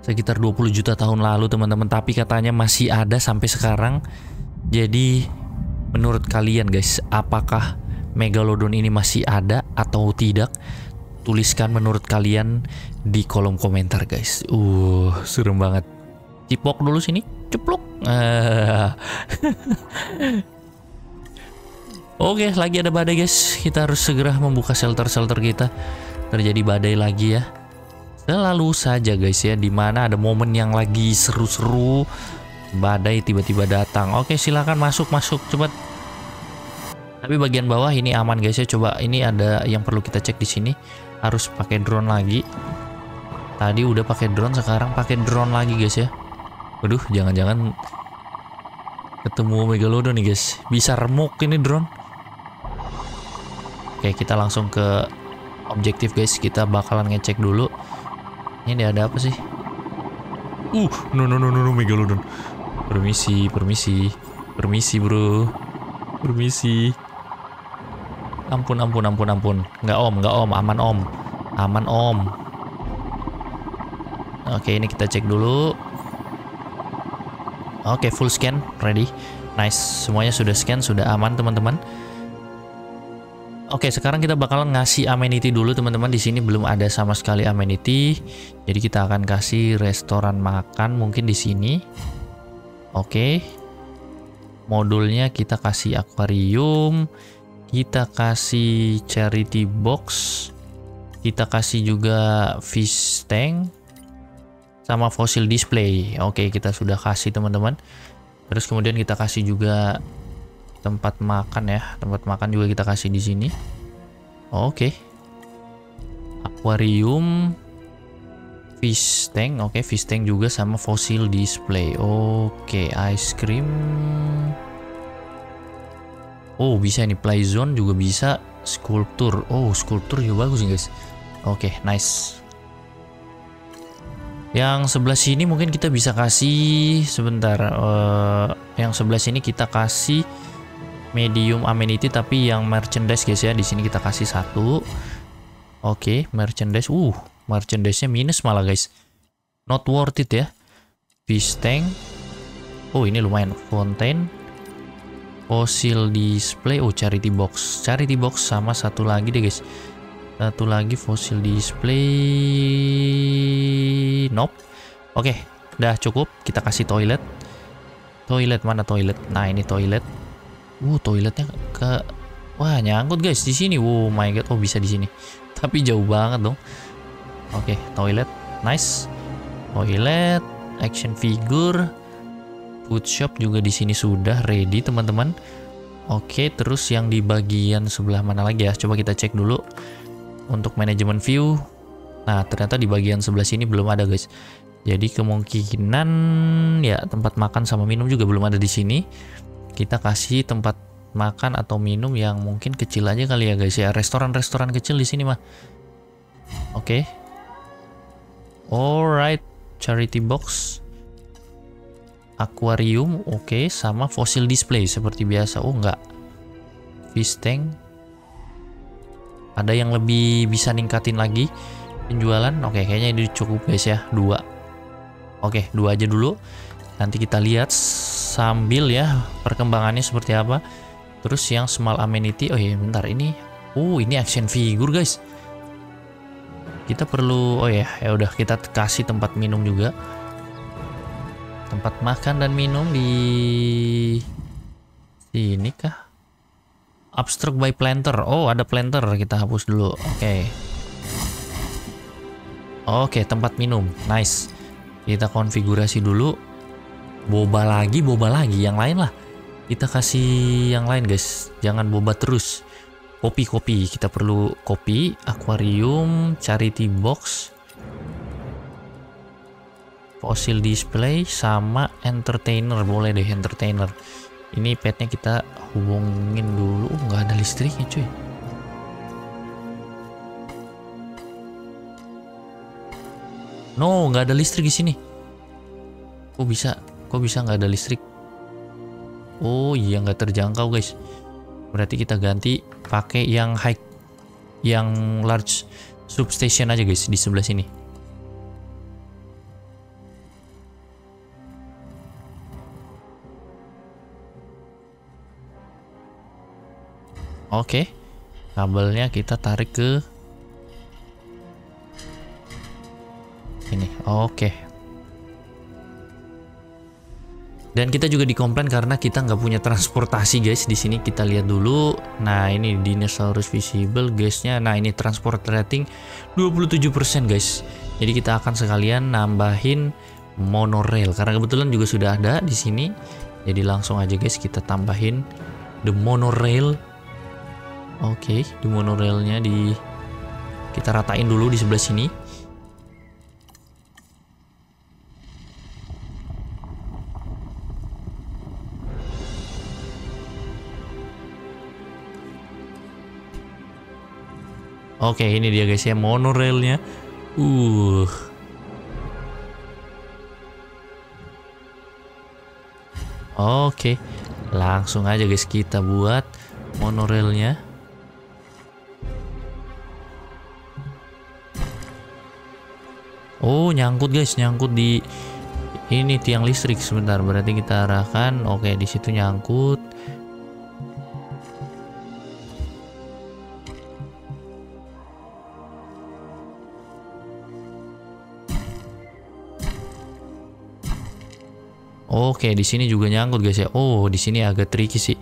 sekitar dua puluh juta tahun lalu teman-teman. Tapi katanya masih ada sampai sekarang. Jadi menurut kalian guys, apakah Megalodon ini masih ada atau tidak? Tuliskan menurut kalian di kolom komentar guys. Uh, serem banget. Cipok dulu sini, ceplok. Uh. Oke, lagi ada badai guys. Kita harus segera membuka shelter-shelter kita. Terjadi badai lagi ya. Selalu saja guys ya, dimana ada momen yang lagi seru-seru, badai tiba-tiba datang. Oke, silakan masuk-masuk cepat. Tapi bagian bawah ini aman guys ya. Coba ini ada yang perlu kita cek di sini. Harus pakai drone lagi. Tadi udah pakai drone, sekarang pakai drone lagi guys ya. Waduh, jangan-jangan ketemu Megalodon nih guys. Bisa remuk ini drone. Oke, kita langsung ke objektif guys. Kita bakalan ngecek dulu. Ini ada apa sih? Uh, no no no no, no Megalodon. Permisi, permisi. Permisi, bro. Permisi. Ampun, ampun, ampun, ampun. Nggak om, nggak om, aman om. Aman om. Oke, ini kita cek dulu. Oke, full scan, ready. Nice, semuanya sudah scan, sudah aman teman-teman. Oke, sekarang kita bakalan ngasih amenity dulu teman-teman. Di sini belum ada sama sekali amenity. Jadi kita akan kasih restoran makan mungkin di sini. Oke. Modulnya kita kasih akuarium. Kita kasih charity box, kita kasih juga fish tank, sama fossil display. Oke, kita sudah kasih teman-teman. Terus kemudian kita kasih juga tempat makan ya, tempat makan juga kita kasih di sini. Oke, akuarium, fish tank, oke fish tank juga sama fossil display. Oke, ice cream. Oh, bisa nih, play zone juga bisa, skulptur. Oh, skulptur juga bagus nih guys. Oke, okay, nice. Yang sebelah sini mungkin kita bisa kasih sebentar. Uh, yang sebelah sini kita kasih medium amenity, tapi yang merchandise guys ya. Di sini kita kasih satu. Oke, okay, merchandise. Uh, merchandise-nya minus malah guys. Not worth it ya. Fish tank. Oh, ini lumayan. Fountain. Fossil display, oh charity box, charity box sama satu lagi deh guys, satu lagi fossil display, nope. Oke, okay, udah cukup. Kita kasih toilet, toilet mana toilet? Nah ini toilet. Uh, toiletnya ke, wah nyangkut guys di sini. Oh my god, oh bisa di sini, tapi jauh banget dong. Oke, okay, toilet, nice. Toilet, action figure. Food shop juga di sini sudah ready teman-teman. Oke, terus yang di bagian sebelah mana lagi ya? Coba kita cek dulu untuk manajemen view. Nah, ternyata di bagian sebelah sini belum ada guys. Jadi kemungkinan ya tempat makan sama minum juga belum ada di sini. Kita kasih tempat makan atau minum yang mungkin kecil aja kali ya guys ya. Restoran-restoran kecil di sini mah. Oke. Alright, charity box. Aquarium, oke, okay, sama fossil display seperti biasa. Oh enggak, fish tank. Ada yang lebih bisa ningkatin lagi penjualan. Oke, okay, kayaknya ini cukup guys ya, dua. Oke, okay, dua aja dulu. Nanti kita lihat sambil ya perkembangannya seperti apa. Terus yang small amenity, oh ya, yeah, bentar ini. Oh, ini action figure guys. Kita perlu, oh ya, yeah, ya udah kita kasih tempat minum juga. Tempat makan dan minum di sini kah? Abstract by planter. Oh, ada planter, kita hapus dulu. Oke. Okay. Oke, okay, tempat minum. Nice. Kita konfigurasi dulu. Boba lagi, boba lagi, yang lain lah. Kita kasih yang lain, guys. Jangan boba terus. Kopi-kopi, kita perlu kopi, akuarium, charity box, fosil display, sama entertainer. Boleh deh entertainer. Ini petnya kita hubungin dulu. Nggak ada listriknya cuy. No, nggak ada listrik di sini. Kok bisa? Kok bisa nggak ada listrik? Oh iya, nggak terjangkau guys. Berarti kita ganti pakai yang high, yang large substation aja guys di sebelah sini. Oke, kabelnya kita tarik ke ini. Oke. Dan kita juga dikomplain karena kita nggak punya transportasi guys di sini. Kita lihat dulu. Nah, ini dinosaurus visible guysnya. Nah, ini transport rating dua puluh tujuh persen guys. Jadi kita akan sekalian nambahin monorail karena kebetulan juga sudah ada di sini. Jadi langsung aja guys kita tambahin the monorail. Oke, di monorailnya di kita ratain dulu di sebelah sini. Oke, ini dia guys ya monorailnya. Uh. Oke, langsung aja guys kita buat monorailnya. Oh, nyangkut guys, nyangkut di ini tiang listrik. Sebentar, berarti kita arahkan. Oke, di situ nyangkut. Oke, di sini juga nyangkut guys ya. Oh, di sini agak tricky sih.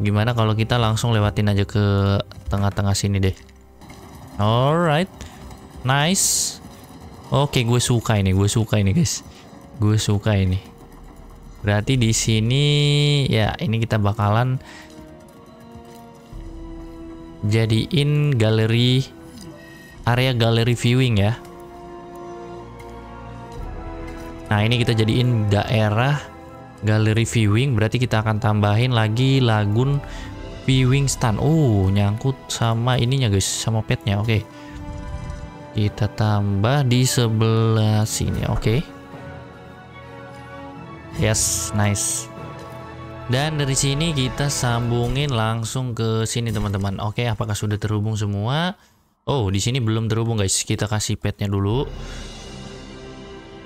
Gimana kalau kita langsung lewatin aja ke tengah-tengah sini deh. Alright, nice. Oke, gue suka ini, gue suka ini guys, gue suka ini. Berarti di sini ya ini kita bakalan jadiin galeri, area galeri viewing ya. Nah, ini kita jadiin daerah galeri viewing. Berarti kita akan tambahin lagi lagun viewing stand. Oh, nyangkut sama ininya guys, sama petnya. Oke, kita tambah di sebelah sini. Oke, yes, nice. Dan dari sini kita sambungin langsung ke sini teman-teman. Oke, apakah sudah terhubung semua? Oh, di sini belum terhubung guys. Kita kasih petnya dulu.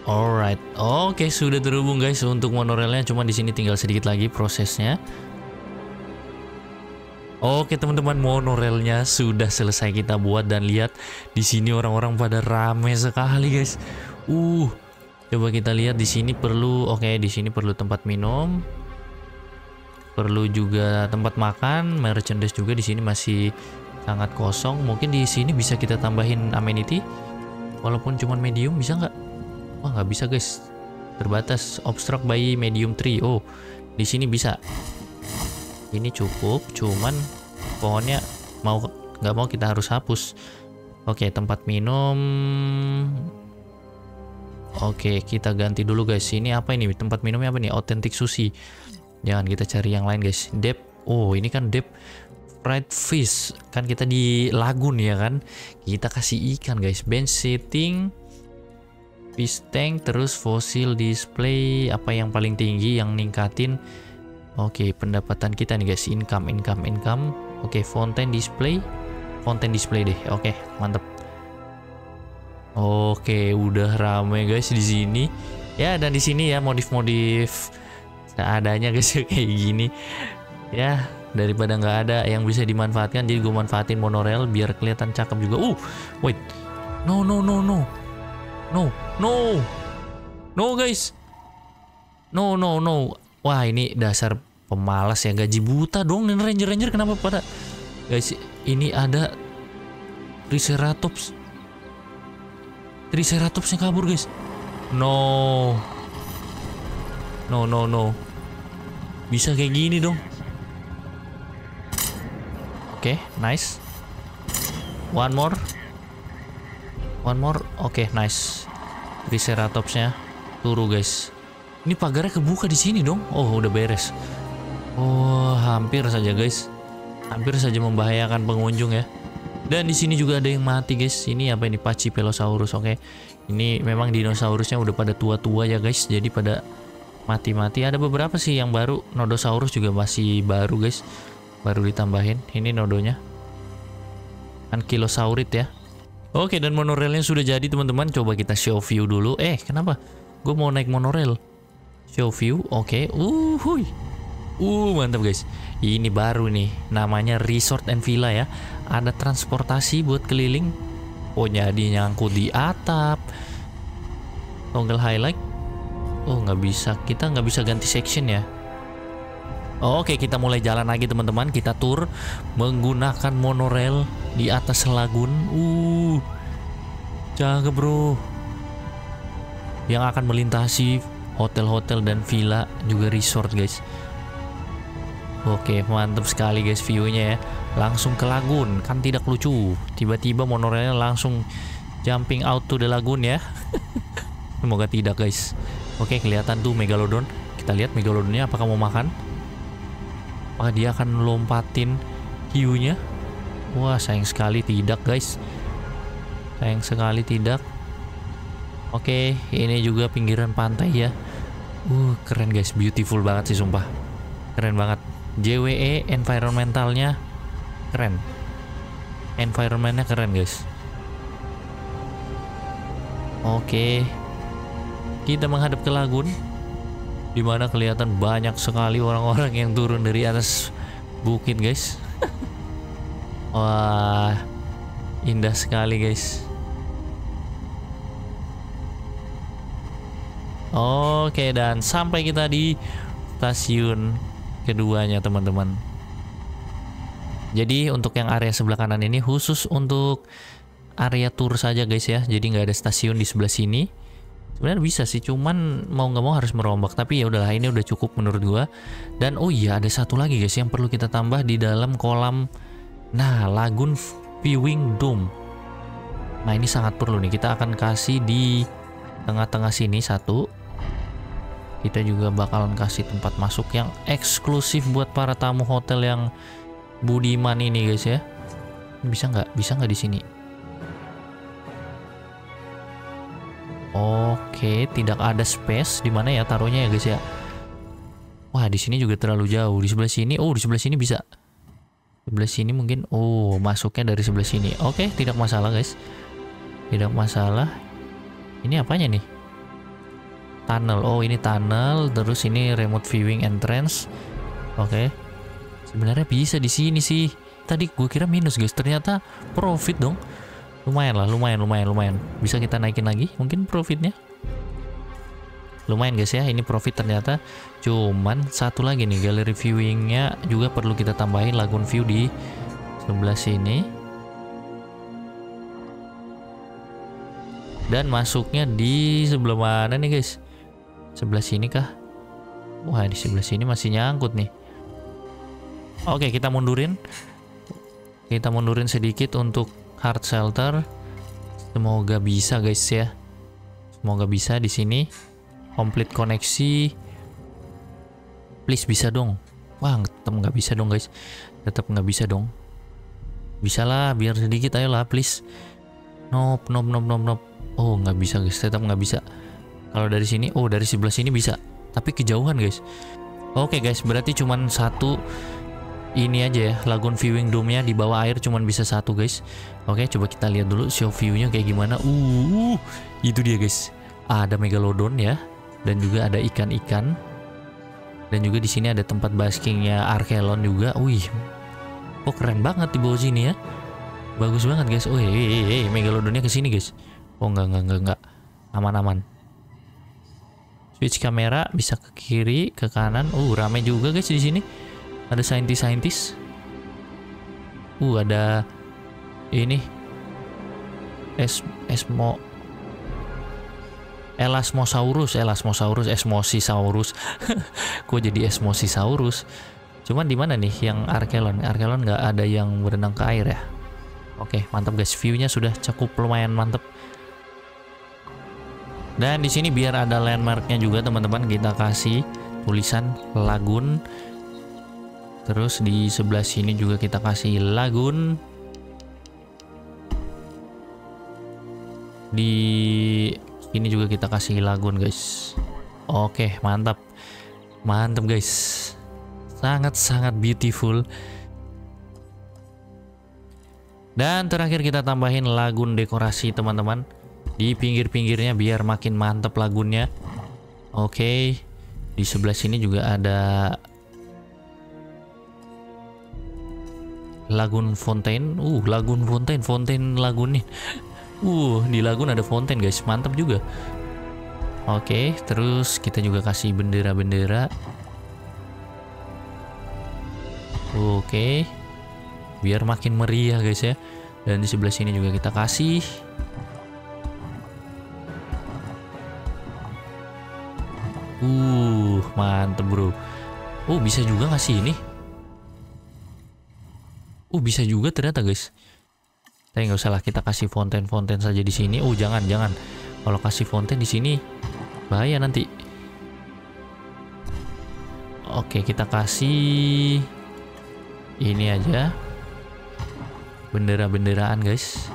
Alright, oke, okay, sudah terhubung guys untuk monorailnya. Cuma di sini tinggal sedikit lagi prosesnya. Oke, okay, teman-teman, monorailnya sudah selesai kita buat dan lihat di sini orang-orang pada rame sekali guys. Uh, coba kita lihat di sini perlu. Oke, okay, di sini perlu tempat minum, perlu juga tempat makan, merchandise juga di sini masih sangat kosong. Mungkin di sini bisa kita tambahin amenity, walaupun cuma medium, bisa nggak? Wah, nggak bisa guys, terbatas, obstruct by medium tree. Oh, di sini bisa. Ini cukup, cuman pohonnya mau nggak mau kita harus hapus. Oke, tempat minum. Oke, kita ganti dulu guys. Ini apa ini? Tempat minumnya apa nih? Authentic sushi. Jangan, kita cari yang lain guys. Dep. Oh, ini kan dep fried fish. Kan kita di lagun ya kan. Kita kasih ikan guys. Bench setting. Fish tank, terus fosil display, apa yang paling tinggi yang ningkatin. Oke, pendapatan kita nih guys, income, income, income. Oke, fountain display, fountain display deh. Oke, mantep. Oke, udah rame guys di sini. Ya, dan di sini ya modif-modif seadanya guys kayak gini. Ya, daripada nggak ada yang bisa dimanfaatkan, jadi gue manfaatin monorail biar kelihatan cakep juga. Uh, wait, no, no, no, no. No, no, no guys, no, no, no. Wah, ini dasar pemalas ya, gaji buta dong. Dan ranger-ranger kenapa pada guys? Ini ada Triceratops, Triceratopsnya kabur guys. No, no, no, no. Bisa kayak gini dong. Oke, Oke, okay, nice. One more. One more. Oke, okay, nice. Triceratopsnya turu, guys. Ini pagarnya kebuka di sini dong. Oh, udah beres. Oh, hampir saja, guys. Hampir saja membahayakan pengunjung ya. Dan di sini juga ada yang mati, guys. Ini apa ini? Pachycephalosaurus. Oke. Okay. Ini memang dinosaurusnya udah pada tua-tua ya, guys. Jadi pada mati-mati. Ada beberapa sih yang baru. Nodosaurus juga masih baru, guys. Baru ditambahin. Ini nodonya. Ankylosaurid ya. Oke, dan monorelnya sudah jadi, teman-teman. Coba kita show view dulu. Eh, kenapa? Gue mau naik monorel. Show view. Oke. Uh, huy. Uh, mantap, guys. Ini baru nih. Namanya Resort and Villa ya. Ada transportasi buat keliling. Oh, jadi nyangkut di atap. Toggle highlight. Oh, nggak bisa. Kita nggak bisa ganti section ya. Oke, kita mulai jalan lagi, teman-teman. Kita tur menggunakan monorail di atas lagun. Uh, cakep, bro. Yang akan melintasi hotel-hotel dan villa juga resort, guys. Oke, mantap sekali, guys, view-nya ya. Langsung ke lagun, kan tidak lucu. Tiba-tiba monorailnya langsung jumping out to the lagun ya. Semoga tidak, guys. Oke, kelihatan tuh Megalodon. Kita lihat Megalodonnya apakah mau makan. Apakah dia akan lompatin hiunya? Wah, sayang sekali tidak, guys. Sayang sekali tidak. Oke, ini juga pinggiran pantai ya. Uh, keren, guys. Beautiful banget sih, sumpah. Keren banget. J W E environmentalnya keren. Environmentnya keren, guys. Oke. Kita menghadap ke lagun, dimana kelihatan banyak sekali orang-orang yang turun dari atas bukit, guys. Wah, indah sekali, guys. Oke, dan sampai kita di stasiun keduanya, teman-teman. Jadi untuk yang area sebelah kanan ini khusus untuk area tour saja, guys ya. Jadi nggak ada stasiun di sebelah sini. Sebenarnya bisa sih, cuman mau nggak mau harus merombak. Tapi ya udahlah, ini udah cukup menurut gua. Dan oh iya, ada satu lagi, guys, yang perlu kita tambah di dalam kolam. Nah, lagun viewing dome. Nah, ini sangat perlu nih. Kita akan kasih di tengah-tengah sini satu. Kita juga bakalan kasih tempat masuk yang eksklusif buat para tamu hotel yang budiman ini, guys ya. Bisa nggak? Bisa nggak di sini? Oke, tidak ada space di mana ya taruhnya ya, guys ya. Wah, di sini juga terlalu jauh. Di sebelah sini, oh di sebelah sini bisa. Sebelah sini mungkin, oh masuknya dari sebelah sini. Oke, tidak masalah, guys. Tidak masalah. Ini apanya nih? Tunnel. Oh, ini tunnel. Terus ini remote viewing entrance. Oke. Sebenarnya bisa di sini sih. Tadi gue kira minus, guys. Ternyata profit dong. Lumayan lah, lumayan, lumayan, lumayan. Bisa kita naikin lagi, mungkin profitnya. Lumayan, guys ya, ini profit ternyata. Cuman satu lagi nih, gallery viewingnya juga perlu kita tambahin lagun view di sebelah sini. Dan masuknya di sebelah mana nih, guys? Sebelah sini kah? Wah, di sebelah sini masih nyangkut nih. Oke, kita mundurin. Kita mundurin sedikit untuk hard shelter, semoga bisa, guys ya. Semoga bisa di sini. Complete koneksi, please bisa dong. Wah, tetap nggak bisa dong, guys. Tetap nggak bisa dong. Bisa lah, biar sedikit, ayolah, please. Nope, nope, nope, nope, nope. Oh, nggak bisa, guys. Tetap nggak bisa. Kalau dari sini, oh dari sebelah sini bisa, tapi kejauhan, guys. Oke, guys, berarti cuman satu. Ini aja ya, lagun viewing dome-nya di bawah air cuman bisa satu, guys. Oke, coba kita lihat dulu show view-nya kayak gimana. Uh, itu dia, guys. Ada Megalodon ya, dan juga ada ikan-ikan. Dan juga di sini ada tempat basking-nya Archelon juga. Wih, kok keren banget di bawah sini ya. Bagus banget, guys. Oh, hei, hei, Megalodonnya ke sini, guys. Oh, enggak, enggak, enggak, enggak. Aman-aman. Switch kamera bisa ke kiri, ke kanan. Uh, rame juga, guys, di sini. Ada saintis-saintis. Uh, ada ini. Es esmo Elasmosaurus, Elasmosaurus, Esmosisaurus. Kok jadi Esmosisaurus? Cuman di mana nih yang Archelon? Archelon nggak ada yang berenang ke air ya? Oke, mantap guys. View-nya sudah cukup lumayan mantap. Dan di sini biar ada landmarknya juga teman-teman, kita kasih tulisan lagun. Terus di sebelah sini juga kita kasih lagun. Di ini juga kita kasih lagun guys. Oke, mantap. Mantap guys. Sangat-sangat beautiful. Dan terakhir kita tambahin lagun dekorasi teman-teman. Di pinggir-pinggirnya biar makin mantap lagunnya. Oke. Di sebelah sini juga ada lagun fontain. Uh, lagun fontain, fontain lagun nih. Uh, di lagun ada fontain guys, mantap juga. Oke, terus kita juga kasih bendera-bendera. Oke, biar makin meriah guys ya. Dan di sebelah sini juga kita kasih. Uh, mantep bro. Oh, bisa juga ngasih ini. Oh, bisa juga ternyata guys. Tapi nggak usah lah, kita kasih fonten-fonten saja di sini. Oh, jangan, jangan. Kalau kasih fonten di sini bahaya nanti. Oke, kita kasih ini aja. Bendera-benderaan, guys.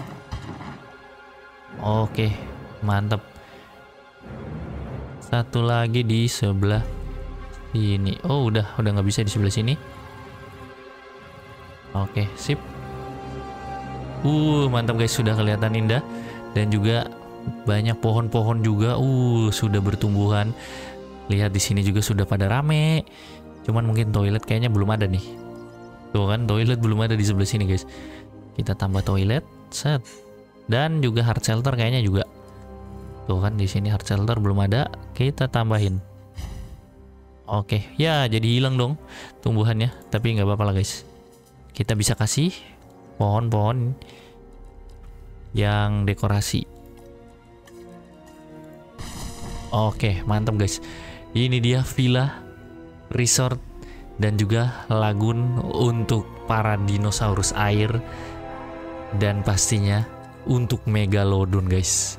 Oke, mantap. Satu lagi di sebelah ini. Oh, udah, udah nggak bisa di sebelah sini. Oke, sip. Uh, mantap guys, sudah kelihatan indah dan juga banyak pohon-pohon juga. Uh, sudah bertumbuhan. Lihat di sini juga sudah pada rame. Cuman mungkin toilet kayaknya belum ada nih. Tuh kan, toilet belum ada di sebelah sini guys. Kita tambah toilet, set. Dan juga hard shelter kayaknya juga. Tuh kan, di sini hard shelter belum ada. Kita tambahin. Oke, ya jadi hilang dong tumbuhannya. Tapi nggak apa-apa lah guys. Kita bisa kasih pohon-pohon yang dekorasi. Oke, mantap guys. Ini dia villa, resort, dan juga lagun untuk para dinosaurus air. Dan pastinya untuk Megalodon guys.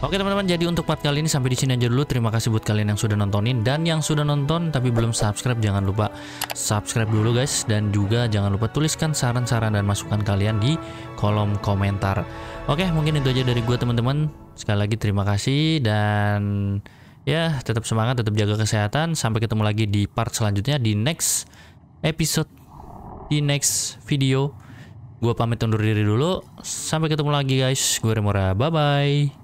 Oke teman-teman, jadi untuk part kali ini sampai di sini aja dulu. Terima kasih buat kalian yang sudah nontonin, dan yang sudah nonton tapi belum subscribe, jangan lupa subscribe dulu guys. Dan juga jangan lupa tuliskan saran-saran dan masukan kalian di kolom komentar. Oke, mungkin itu aja dari gue teman-teman. Sekali lagi terima kasih, dan ya tetap semangat, tetap jaga kesehatan. Sampai ketemu lagi di part selanjutnya, di next episode, di next video. Gue pamit undur diri dulu. Sampai ketemu lagi guys. Gue Remora, bye-bye.